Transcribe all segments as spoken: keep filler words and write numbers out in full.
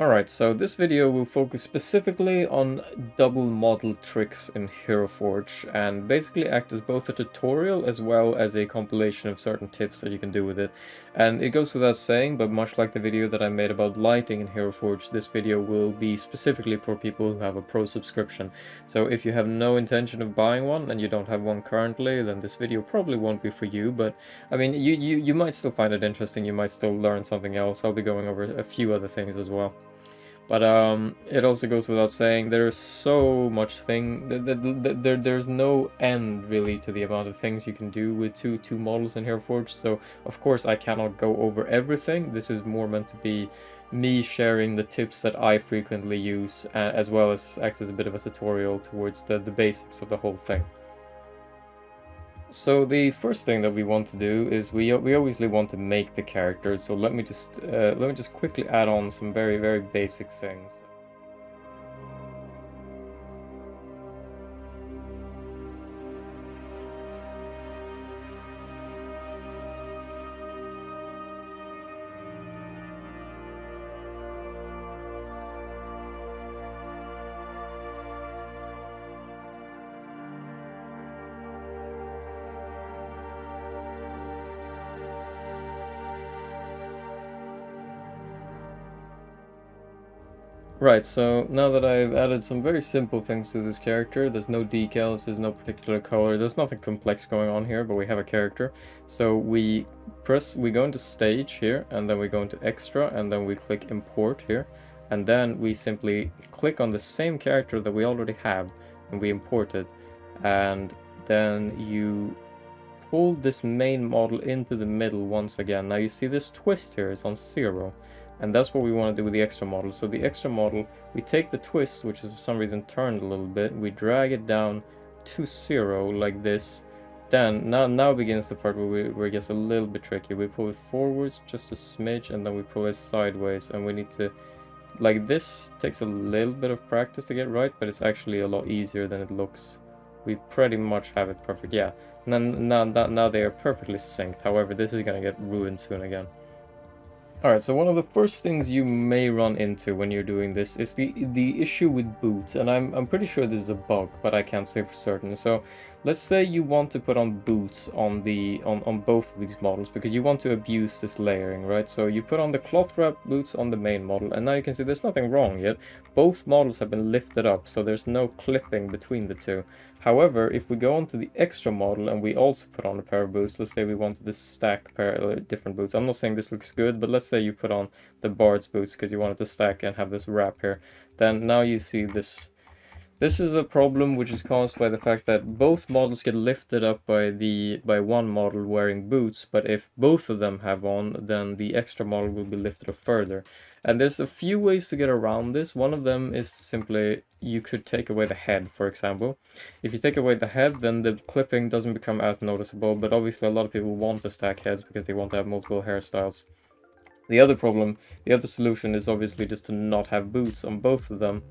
Alright, so this video will focus specifically on double model tricks in Hero Forge and basically act as both a tutorial as well as a compilation of certain tips that you can do with it. And it goes without saying, but much like the video that I made about lighting in Hero Forge, this video will be specifically for people who have a pro subscription. So if you have no intention of buying one and you don't have one currently, then this video probably won't be for you. But I mean, you, you, you might still find it interesting, you might still learn something else. I'll be going over a few other things as well. But um, it also goes without saying, there's so much thing, there, there, there, there's no end really to the amount of things you can do with two two models in Hero Forge. So of course I cannot go over everything. This is more meant to be me sharing the tips that I frequently use, uh, as well as acts as a bit of a tutorial towards the, the basics of the whole thing. So the first thing that we want to do is we we obviously want to make the character. So let me just uh, let me just quickly add on some very very basic things. Right, so now that I've added some very simple things to this character, there's no decals, there's no particular color, there's nothing complex going on here, but we have a character. So we press, we go into stage here, and then we go into extra, and then we click import here. And then we simply click on the same character that we already have, and we import it. And then you pull this main model into the middle once again. Now you see this twist here is on zero. And that's what we want to do with the extra model. So the extra model, we take the twist, which is for some reason turned a little bit, we drag it down to zero like this. Then now now begins the part where, we, where it gets a little bit tricky. We pull it forwards just a smidge, and then we pull it sideways, and we need to, like, this takes a little bit of practice to get right, but it's actually a lot easier than it looks. We pretty much have it perfect. Yeah, now, now, now they are perfectly synced. However, this is going to get ruined soon again. Alright, so one of the first things you may run into when you're doing this is the the issue with boots, and I'm, I'm pretty sure this is a bug, but I can't say for certain. So let's say you want to put on boots on the on, on both of these models, because you want to abuse this layering, right? So you put on the cloth wrap boots on the main model, and now you can see there's nothing wrong yet. Both models have been lifted up, so there's no clipping between the two. However, if we go on to the extra model and we also put on a pair of boots, let's say we wanted to stack pair of different boots. I'm not saying this looks good, but let's say you put on the Bard's boots because you wanted to stack and have this wrap here. Then now you see this. This is a problem which is caused by the fact that both models get lifted up by the by one model wearing boots, but if both of them have on, then the extra model will be lifted up further. And there's a few ways to get around this. One of them is to simply, you could take away the head, for example. If you take away the head, then the clipping doesn't become as noticeable, but obviously a lot of people want to stack heads because they want to have multiple hairstyles. The other problem, the other solution is obviously just to not have boots on both of them,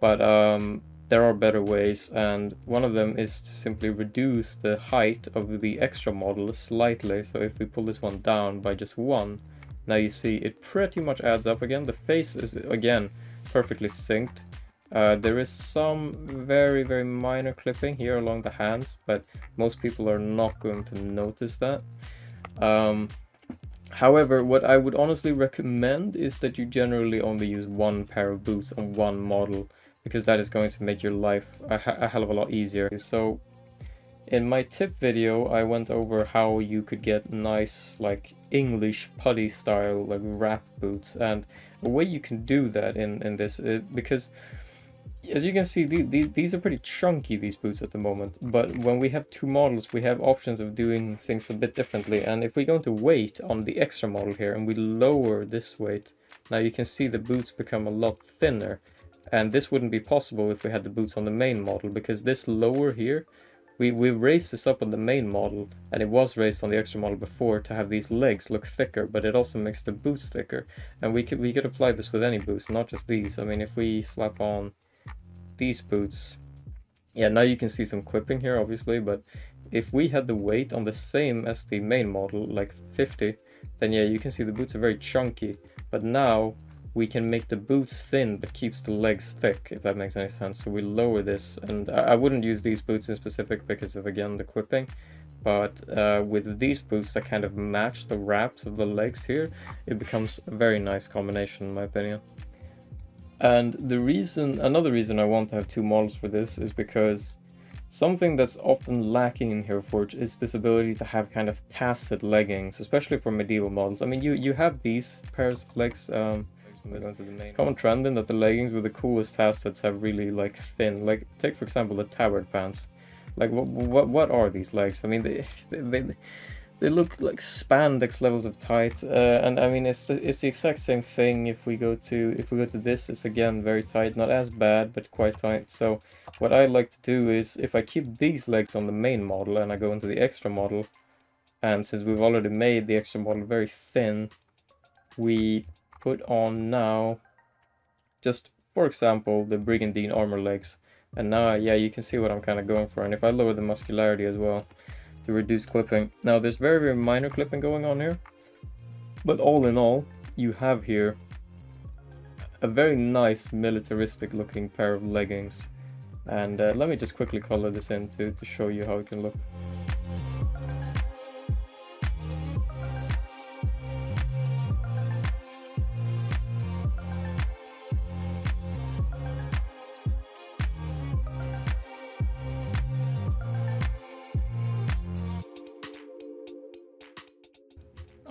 but um, there are better ways, and one of them is to simply reduce the height of the extra model slightly. So if we pull this one down by just one, now you see it pretty much adds up again. The face is again perfectly synced. Uh, there is some very very minor clipping here along the hands, but most people are not going to notice that. Um, However, what I would honestly recommend is that you generally only use one pair of boots on one model, because that is going to make your life a, a hell of a lot easier. So in my tip video, I went over how you could get nice, like, English putty style, like, wrap boots, and a way you can do that in, in this, it, because as you can see, the, the, these are pretty chunky, these boots at the moment, but when we have two models, we have options of doing things a bit differently. And if we go into weight on the extra model here and we lower this weight, now you can see the boots become a lot thinner. And this wouldn't be possible if we had the boots on the main model, because this lower here, we, we raised this up on the main model, and it was raised on the extra model before to have these legs look thicker, but it also makes the boots thicker. And we could, we could apply this with any boots, not just these. I mean, if we slap on these boots, yeah, now you can see some clipping here obviously, but if we had the weight on the same as the main model, like fifty, then yeah, you can see the boots are very chunky. But now we can make the boots thin but keeps the legs thick, if that makes any sense. So we lower this, and I wouldn't use these boots in specific because of, again, the quipping, but uh, with these boots that kind of match the wraps of the legs here, it becomes a very nice combination in my opinion. And the reason, another reason I want to have two models for this is because something that's often lacking in Hero Forge is this ability to have kind of tacit leggings, especially for medieval models. I mean, you, you have these pairs of legs. Um, it's a common trend in that the leggings with the coolest tassets have really like thin, like take for example the tabard pants. Like what what what are these legs? I mean, they they they, they look like spandex levels of tight, uh, and I mean it's the, it's the exact same thing. If we go to if we go to this, it's again very tight, not as bad, but quite tight. So what I like to do is, if I keep these legs on the main model and I go into the extra model, and since we've already made the extra model very thin, we put on now, just for example, the Brigandine armor legs. And now, yeah, you can see what I'm kind of going for. And if I lower the muscularity as well to reduce clipping. Now, there's very, very minor clipping going on here. But all in all, you have here a very nice militaristic looking pair of leggings. And uh, let me just quickly color this in to, to show you how it can look.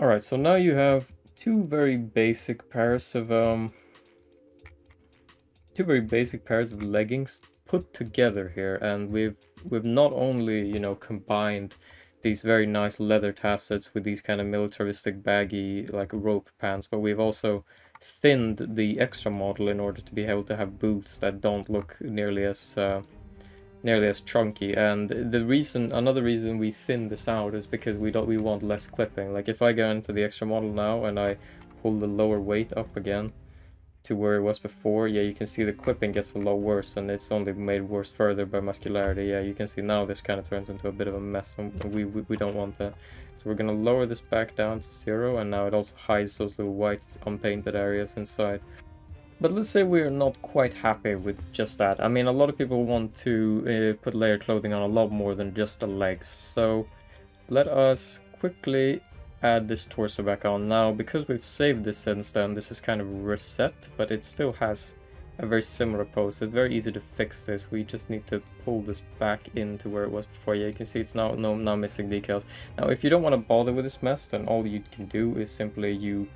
Alright, so now you have two very basic pairs of um, two very basic pairs of leggings put together here, and we've we've not only, you know, combined these very nice leather tassets with these kind of militaristic baggy like rope pants, but we've also thinned the extra model in order to be able to have boots that don't look nearly as uh, nearly as chunky. And the reason, another reason we thin this out is because we don't we want less clipping. Like if I go into the extra model now and I pull the lower weight up again to where it was before, yeah, you can see the clipping gets a lot worse, and it's only made worse further by muscularity. Yeah, you can see now this kind of turns into a bit of a mess, and we, we, we don't want that. So we're gonna lower this back down to zero, and now it also hides those little white unpainted areas inside. But let's say we're not quite happy with just that. I mean, a lot of people want to uh, put layered clothing on a lot more than just the legs. So let us quickly add this torso back on now, because we've saved this since then. This is kind of reset, but it still has a very similar pose, so it's very easy to fix this. We just need to pull this back into where it was before. Yeah, you can see it's now no now missing decals. Now if you don't want to bother with this mess, then all you can do is simply you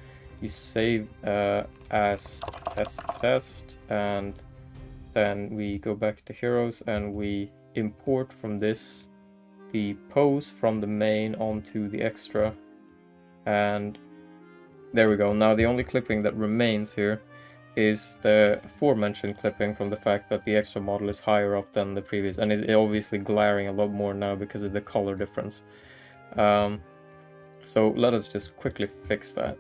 you save uh, as test test, and then we go back to Heroes and we import from this the pose from the main onto the extra. And there we go. Now the only clipping that remains here is the aforementioned clipping from the fact that the extra model is higher up than the previous, and it's obviously glaring a lot more now because of the color difference. Um, so let us just quickly fix that.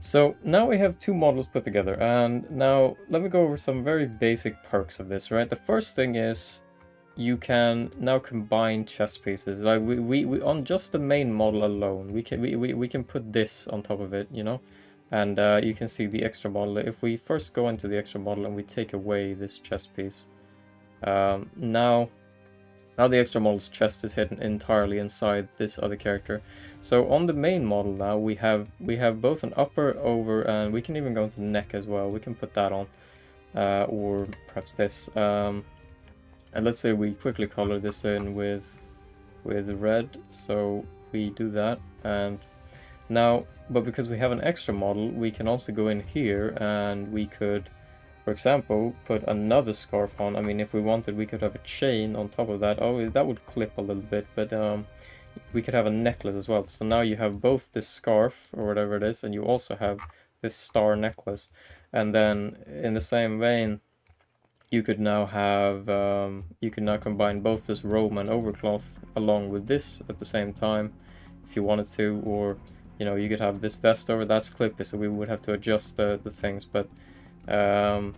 So now we have two models put together, and now let me go over some very basic perks of this, right? The first thing is you can now combine chest pieces. Like we, we, we on just the main model alone, we can we, we, we can put this on top of it, you know? And uh, you can see the extra model. If we first go into the extra model and we take away this chest piece, um, now Now the extra model's chest is hidden entirely inside this other character. So on the main model now we have we have both an upper, over, and we can even go into neck as well. We can put that on, uh, or perhaps this. Um, and let's say we quickly color this in with with red. So we do that, and now, but because we have an extra model, we can also go in here and we could, for example, put another scarf on. I mean, if we wanted, we could have a chain on top of that. Oh, that would clip a little bit, but um, we could have a necklace as well. So now you have both this scarf, or whatever it is, and you also have this star necklace. And then, in the same vein, you could now have, um, you could now combine both this robe and overcloth along with this at the same time, if you wanted to, or, you know, you could have this vest over, that's clippy, so we would have to adjust the, the things, but Um,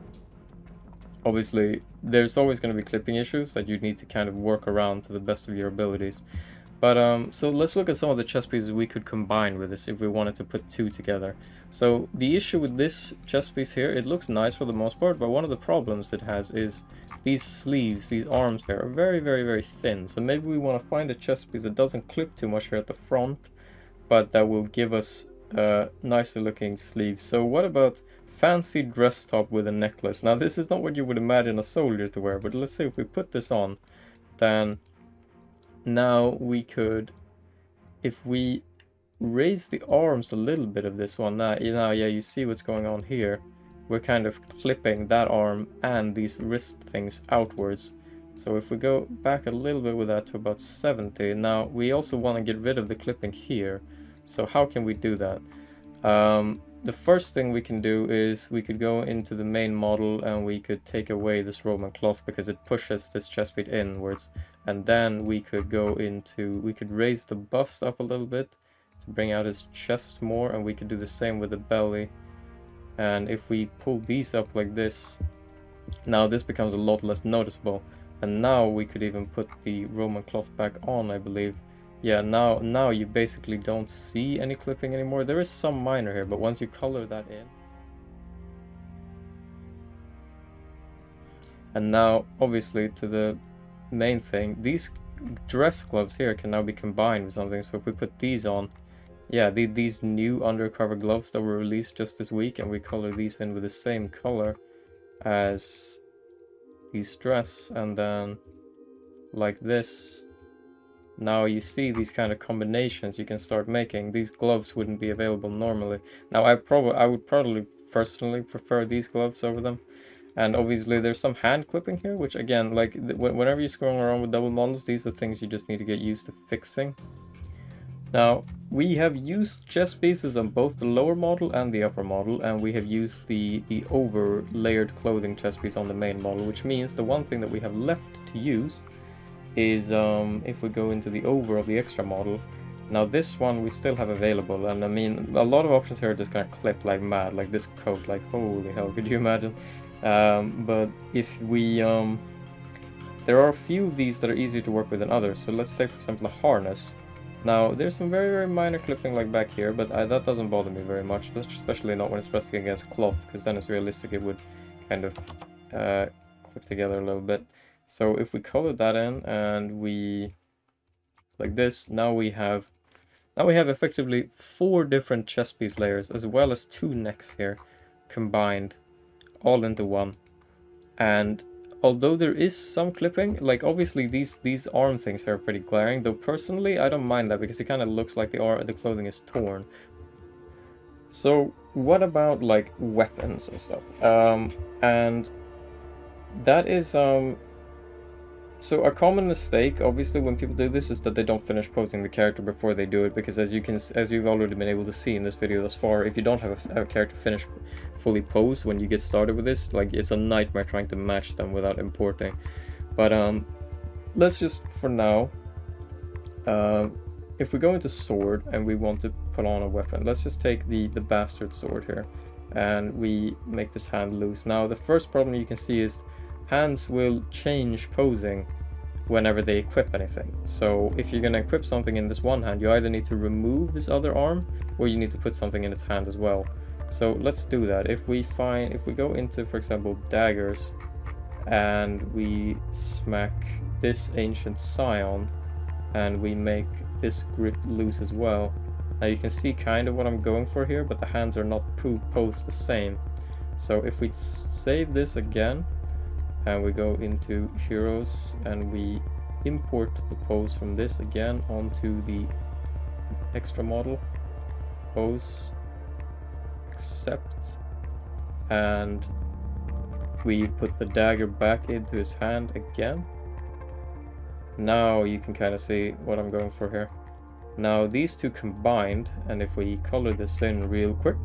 obviously, there's always going to be clipping issues that you need to kind of work around to the best of your abilities. But um, so let's look at some of the chess pieces we could combine with this if we wanted to put two together. So the issue with this chess piece here, it looks nice for the most part, but one of the problems it has is these sleeves, these arms here, are very, very, very thin. So maybe we want to find a chess piece that doesn't clip too much here at the front, but that will give us uh, nicer looking sleeves. So what about fancy dress top with a necklace? Now this is not what you would imagine a soldier to wear, but let's say if we put this on, then... now we could, if we raise the arms a little bit of this one, now, you know, yeah, you see what's going on here. We're kind of clipping that arm and these wrist things outwards. So if we go back a little bit with that to about seventy, now we also want to get rid of the clipping here. So how can we do that? Um, the first thing we can do is we could go into the main model and we could take away this Roman cloth because it pushes this chest piece inwards, and then we could go into, we could raise the bust up a little bit to bring out his chest more, and we could do the same with the belly. And if we pull these up like this, now this becomes a lot less noticeable. And now we could even put the Roman cloth back on, I believe. Yeah, now now you basically don't see any clipping anymore. There is some minor here, but once you color that in. And now, obviously, to the main thing, these dress gloves here can now be combined with something. So if we put these on, yeah, the, these new undercover gloves that were released just this week, and we color these in with the same color as these dress, and then like this. Now you see these kind of combinations you can start making. These gloves wouldn't be available normally. Now I probably, I would probably personally prefer these gloves over them. And obviously there's some hand clipping here, which again, like whenever you're scrolling around with double models, these are things you just need to get used to fixing. Now we have used chess pieces on both the lower model and the upper model, and we have used the the over layered clothing chess piece on the main model, which means the one thing that we have left to use is um if we go into the over of the extra model. Now this one we still have available, and I mean a lot of options here are just gonna clip like mad, like this coat, like holy hell, could you imagine? Um but if we um there are a few of these that are easier to work with than others. So let's take for example a harness. Now there's some very very minor clipping like back here, but I, that doesn't bother me very much, especially not when it's pressing against cloth, because then it's realistic it would kind of uh clip together a little bit. So if we color that in and we like this, now we have now we have effectively four different chess piece layers as well as two necks here combined all into one. And although there is some clipping, like obviously these these arm things are pretty glaring, though personally I don't mind that because it kind of looks like the arm, the clothing is torn. So what about like weapons and stuff? Um, and that is um. So a common mistake, obviously, when people do this is that they don't finish posing the character before they do it, because as you can, as you've already been able to see in this video thus far, if you don't have a, a character finish fully posed when you get started with this, like it's a nightmare trying to match them without importing. But um, let's just for now, uh, if we go into sword and we want to put on a weapon, let's just take the the bastard sword here, and we make this hand loose. Now the first problem you can see is hands will change posing whenever they equip anything. So if you're going to equip something in this one hand, you either need to remove this other arm or you need to put something in its hand as well. So let's do that. If we find, if we go into, for example, daggers, and we smack this ancient scion and we make this grip loose as well. Now you can see kind of what I'm going for here, but the hands are not posed the same. So if we save this again, and we go into heroes and we import the pose from this again onto the extra model, pose, accept, and we put the dagger back into his hand again. Now you can kind of see what I'm going for here. Now these two combined, and if we color this in real quick,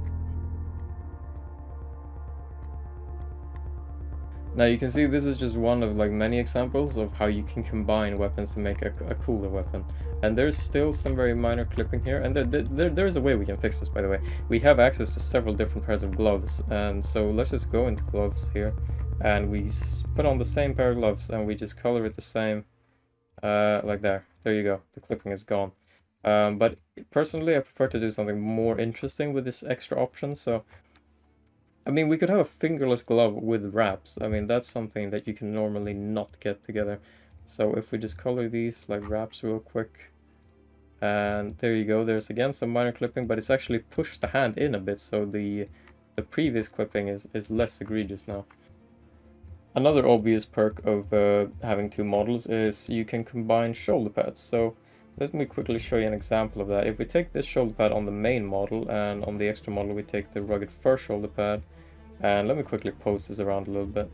now you can see this is just one of like many examples of how you can combine weapons to make a, a cooler weapon. And there's still some very minor clipping here, and there, there, there's a way we can fix this, by the way. We have access to several different pairs of gloves, and so let's just go into gloves here, and we put on the same pair of gloves, and we just color it the same, uh, like there. There you go, the clipping is gone. Um, but personally, I prefer to do something more interesting with this extra option, so... I mean, we could have a fingerless glove with wraps. I mean, that's something that you can normally not get together. So if we just color these like wraps real quick, and there you go, there's again some minor clipping, but it's actually pushed the hand in a bit, so the the previous clipping is, is less egregious now. Another obvious perk of uh, having two models is you can combine shoulder pads. So let me quickly show you an example of that. If we take this shoulder pad on the main model, and on the extra model we take the rugged fur shoulder pad, and let me quickly pose this around a little bit.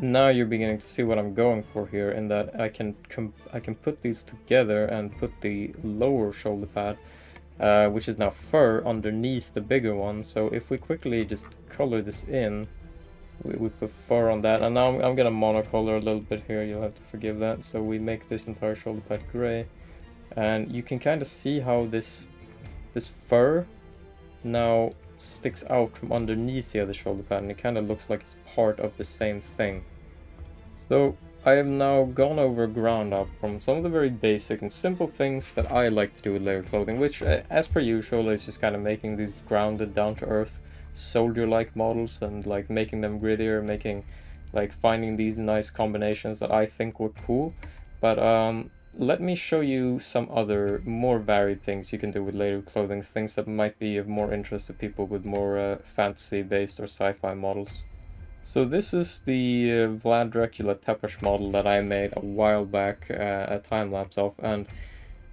Now you're beginning to see what I'm going for here, in that I can com I can put these together and put the lower shoulder pad, uh, which is now fur, underneath the bigger one. So if we quickly just color this in, we, we put fur on that, and now I'm, I'm gonna monocolor a little bit here, you'll have to forgive that. So we make this entire shoulder pad gray, and you can kind of see how this this fur now sticks out from underneath the other shoulder pad, and it kind of looks like it's part of the same thing. So I have now gone over ground up from some of the very basic and simple things that I like to do with layered clothing, which as per usual is just kind of making these grounded, down-to-earth soldier-like models, and like making them grittier, making like finding these nice combinations that I think were cool. But um let me show you some other more varied things you can do with layered clothing, things that might be of more interest to people with more uh, fantasy based or sci-fi models. So this is the uh, Vlad Dracula Tepesh model that I made a while back, uh, a time lapse of, and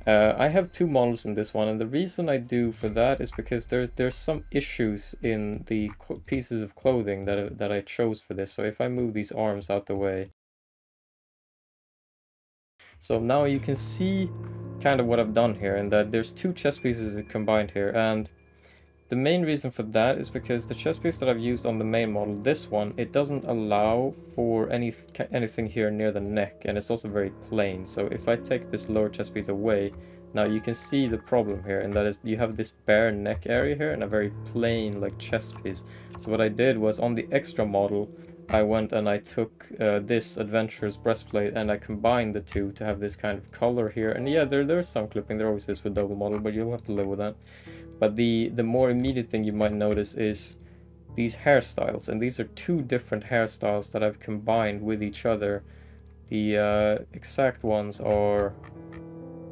uh, I have two models in this one, and the reason I do for that is because there's there's some issues in the pieces of clothing that, that I chose for this. So if I move these arms out the way, so now you can see kind of what I've done here, and that there's two chest pieces combined here, and the main reason for that is because the chest piece that I've used on the main model, this one, it doesn't allow for any anything here near the neck, and it's also very plain. So if I take this lower chest piece away, now you can see the problem here, and that is you have this bare neck area here and a very plain like chest piece. So what I did was on the extra model, I went and I took uh, this adventurer's breastplate, and I combined the two to have this kind of color here. And yeah, there there's some clipping, there always is with double model, but you'll have to live with that. But the the more immediate thing you might notice is these hairstyles, and these are two different hairstyles that I've combined with each other. The uh, exact ones are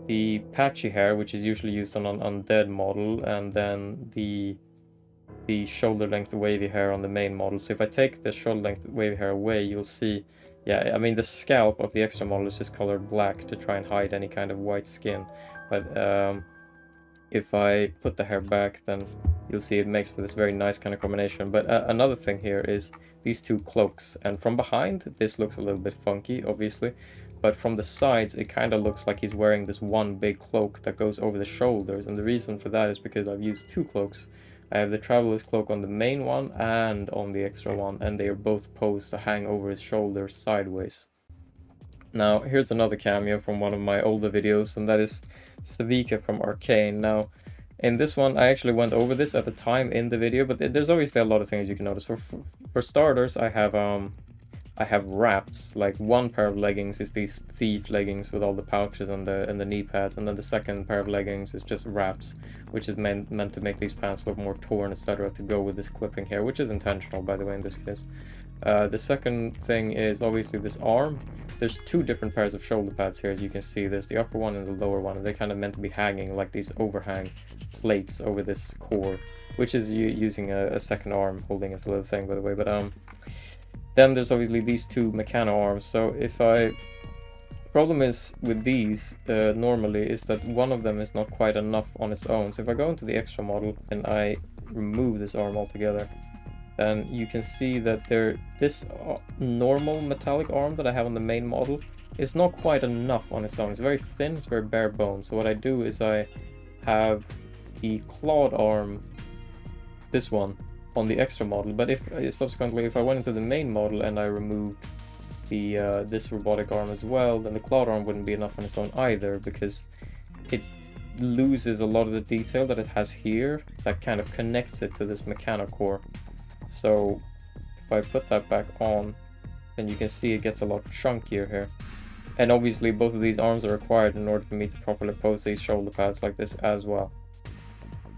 the patchy hair, which is usually used on an undead model, and then the the shoulder length wavy hair on the main model. So if I take the shoulder length wavy hair away, you'll see, yeah, I mean the scalp of the extra model is just colored black to try and hide any kind of white skin. But um, if I put the hair back, then you'll see it makes for this very nice kind of combination. But uh, another thing here is these two cloaks, and from behind this looks a little bit funky obviously, but from the sides it kind of looks like he's wearing this one big cloak that goes over the shoulders. And the reason for that is because I've used two cloaks. I have the Traveler's Cloak on the main one and on the extra one, and they are both posed to hang over his shoulder sideways. Now, here's another cameo from one of my older videos, and that is Savika from Arcane. Now, in this one, I actually went over this at the time in the video, but there's obviously a lot of things you can notice. For, for, for starters, I have um, I have wraps. Like, one pair of leggings is these thief leggings with all the pouches and the and the knee pads, and then the second pair of leggings is just wraps, which is meant meant to make these pants look more torn, et cetera, to go with this clipping here, which is intentional, by the way, in this case. Uh, the second thing is obviously this arm. There's two different pairs of shoulder pads here, as you can see. There's the upper one and the lower one, and they're kind of meant to be hanging like these overhang plates over this core, which is using a, a second arm holding this little thing, by the way. But um. Then there's obviously these two mechano arms. So if I... problem is with these uh, normally is that one of them is not quite enough on its own. So if I go into the extra model and I remove this arm altogether, then you can see that there this uh, normal metallic arm that I have on the main model is not quite enough on its own. It's very thin, it's very bare bones. So what I do is I have the clawed arm, this one, on the extra model, but if uh, subsequently if I went into the main model and I removed the uh, this robotic arm as well, then the cloud arm wouldn't be enough on its own either, because it loses a lot of the detail that it has here that kind of connects it to this mechanocore. So if I put that back on, then you can see it gets a lot chunkier here. And obviously both of these arms are required in order for me to properly pose these shoulder pads like this as well.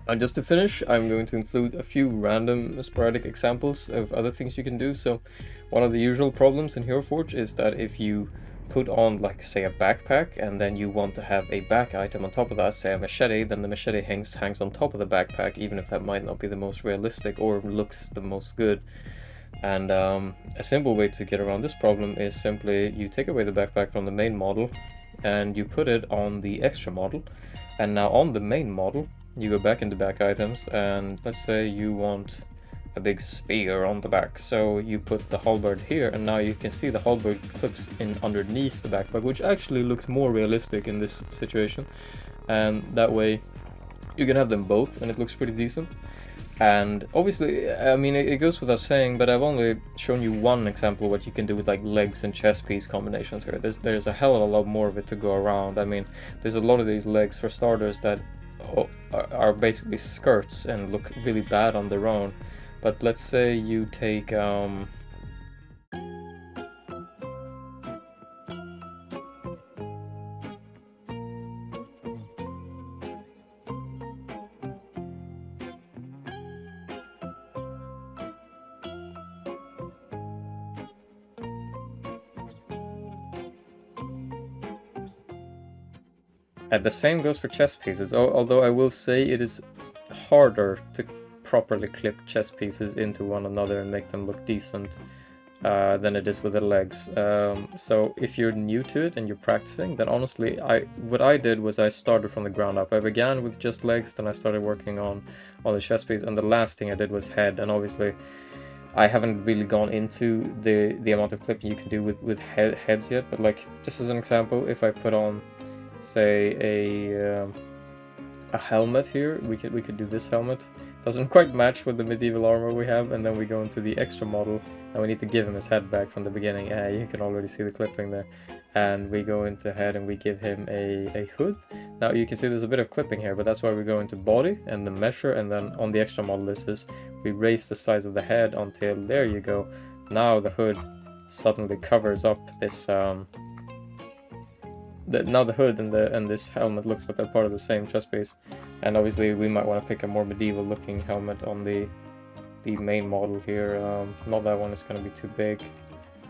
And just to finish, I'm going to include a few random sporadic examples of other things you can do. So one of the usual problems in Hero Forge is that if you put on, like, say, a backpack, and then you want to have a back item on top of that, say a machete, then the machete hangs, hangs on top of the backpack, even if that might not be the most realistic or looks the most good. And um, a simple way to get around this problem is simply you take away the backpack from the main model and you put it on the extra model. And now on the main model, you go back into back items, and let's say you want a big spear on the back, so you put the halberd here, and now you can see the halberd clips in underneath the backpack, which actually looks more realistic in this situation. And that way you can have them both and it looks pretty decent. And obviously, I mean, it goes without saying, but I've only shown you one example of what you can do with, like, legs and chest piece combinations here. There's, there's a hell of a lot more of it to go around. I mean, there's a lot of these legs, for starters, that are basically skirts and look really bad on their own. But let's say you take, um... and the same goes for chess pieces, although I will say it is harder to properly clip chess pieces into one another and make them look decent uh, than it is with the legs. Um, so if you're new to it and you're practicing, then honestly, I what I did was I started from the ground up. I began with just legs, then I started working on, on the chess piece, and the last thing I did was head. And obviously, I haven't really gone into the, the amount of clipping you can do with, with head, heads yet, but, like, just as an example, if I put on, say, a... Um, a helmet here, we could we could do this helmet. Doesn't quite match with the medieval armor we have, and then we go into the extra model and we need to give him his head back from the beginning. Ah, you can already see the clipping there. And we go into head and we give him a, a hood. Now you can see there's a bit of clipping here, but that's why we go into body and the measure, and then on the extra model this is we raise the size of the head until, there you go. Now the hood suddenly covers up this um That now the hood and the and this helmet looks like they're part of the same chest piece, and obviously we might want to pick a more medieval looking helmet on the the main model here. Um, not that one is going to be too big.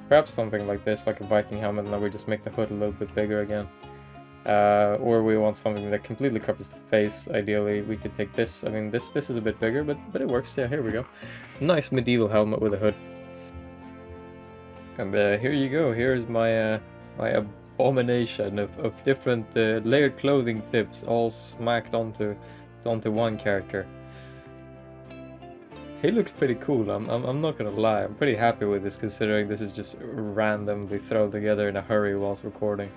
Perhaps something like this, like a Viking helmet, and then we just make the hood a little bit bigger again. Uh, or we want something that completely covers the face. Ideally, we could take this. I mean, this this is a bit bigger, but but it works. Yeah, here we go. Nice medieval helmet with a hood. And uh, here you go. Here is my uh, my. Uh, abomination of, of different uh, layered clothing tips all smacked onto onto one character. He looks pretty cool. I'm, I'm, I'm not gonna lie, I'm pretty happy with this, considering this is just randomly thrown together in a hurry whilst recording.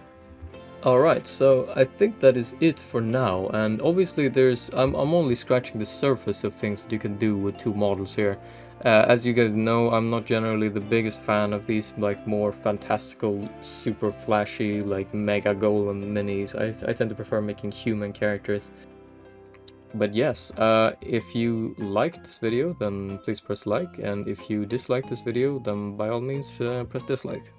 Alright, so I think that is it for now, and obviously there's I'm, I'm only scratching the surface of things that you can do with two models here. Uh, as you guys know, I'm not generally the biggest fan of these, like, more fantastical, super flashy, like, mega golem minis. I, I tend to prefer making human characters. But yes, uh, if you liked this video, then please press like, and if you dislike this video, then by all means uh, press dislike.